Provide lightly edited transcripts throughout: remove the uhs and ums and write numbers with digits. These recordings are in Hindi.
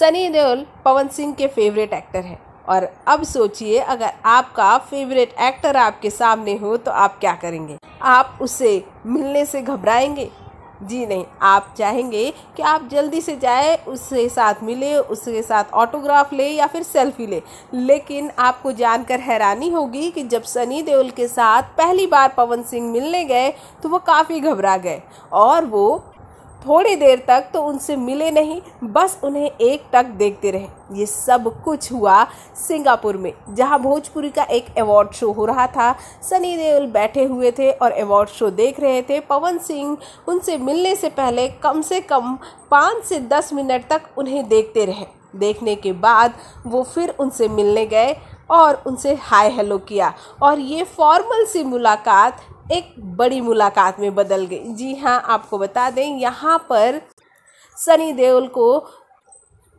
सनी देओल पवन सिंह के फेवरेट एक्टर हैं। और अब सोचिए, अगर आपका फेवरेट एक्टर आपके सामने हो तो आप क्या करेंगे? आप उसे मिलने से घबराएंगे? जी नहीं, आप चाहेंगे कि आप जल्दी से जाए, उसके साथ मिले, उसके साथ ऑटोग्राफ ले या फिर सेल्फी ले। लेकिन आपको जानकर हैरानी होगी कि जब सनी देओल के साथ पहली बार पवन सिंह मिलने गए तो वो काफ़ी घबरा गए और वो थोड़ी देर तक तो उनसे मिले नहीं, बस उन्हें एक टक देखते रहे। ये सब कुछ हुआ सिंगापुर में, जहां भोजपुरी का एक अवार्ड शो हो रहा था। सनी देओल बैठे हुए थे और अवार्ड शो देख रहे थे। पवन सिंह उनसे मिलने से पहले कम से कम 5 से 10 मिनट तक उन्हें देखते रहे। देखने के बाद वो फिर उनसे मिलने गए और उनसे हाय हेलो किया, और ये फॉर्मल सी मुलाकात एक बड़ी मुलाकात में बदल गई। जी हाँ, आपको बता दें, यहाँ पर सनी देओल को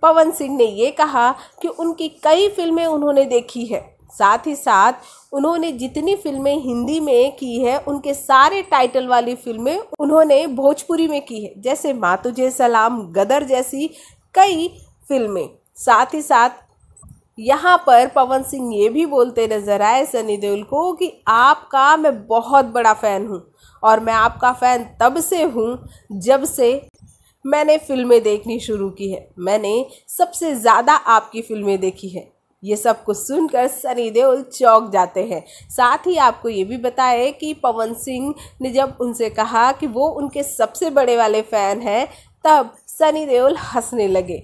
पवन सिंह ने ये कहा कि उनकी कई फिल्में उन्होंने देखी है, साथ ही साथ उन्होंने जितनी फिल्में हिंदी में की है उनके सारे टाइटल वाली फिल्में उन्होंने भोजपुरी में की है, जैसे माँ तुझे सलाम, गदर जैसी कई फिल्में। साथ ही साथ यहाँ पर पवन सिंह ये भी बोलते नजर आए सनी देओल को कि आपका मैं बहुत बड़ा फ़ैन हूँ, और मैं आपका फ़ैन तब से हूँ जब से मैंने फिल्में देखनी शुरू की है। मैंने सबसे ज़्यादा आपकी फ़िल्में देखी है। ये सब कुछ सुनकर सनी देओल चौंक जाते हैं। साथ ही आपको ये भी बताए कि पवन सिंह ने जब उनसे कहा कि वो उनके सबसे बड़े वाले फ़ैन हैं, तब सनी देओल हंसने लगे।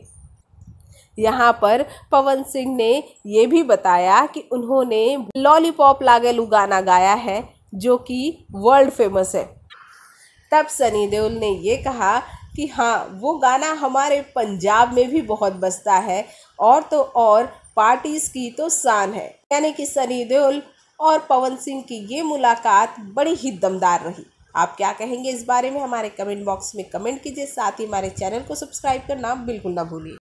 यहाँ पर पवन सिंह ने ये भी बताया कि उन्होंने लॉलीपॉप लागेलू गाना गाया है, जो कि वर्ल्ड फेमस है। तब सनी देओल ने ये कहा कि हाँ, वो गाना हमारे पंजाब में भी बहुत बजता है, और तो और पार्टीज़ की तो शान है। यानी कि सनी देओल और पवन सिंह की ये मुलाकात बड़ी ही दमदार रही। आप क्या कहेंगे इस बारे में हमारे कमेंट बॉक्स में कमेंट कीजिए। साथ ही हमारे चैनल को सब्सक्राइब करना बिल्कुल ना भूलिए।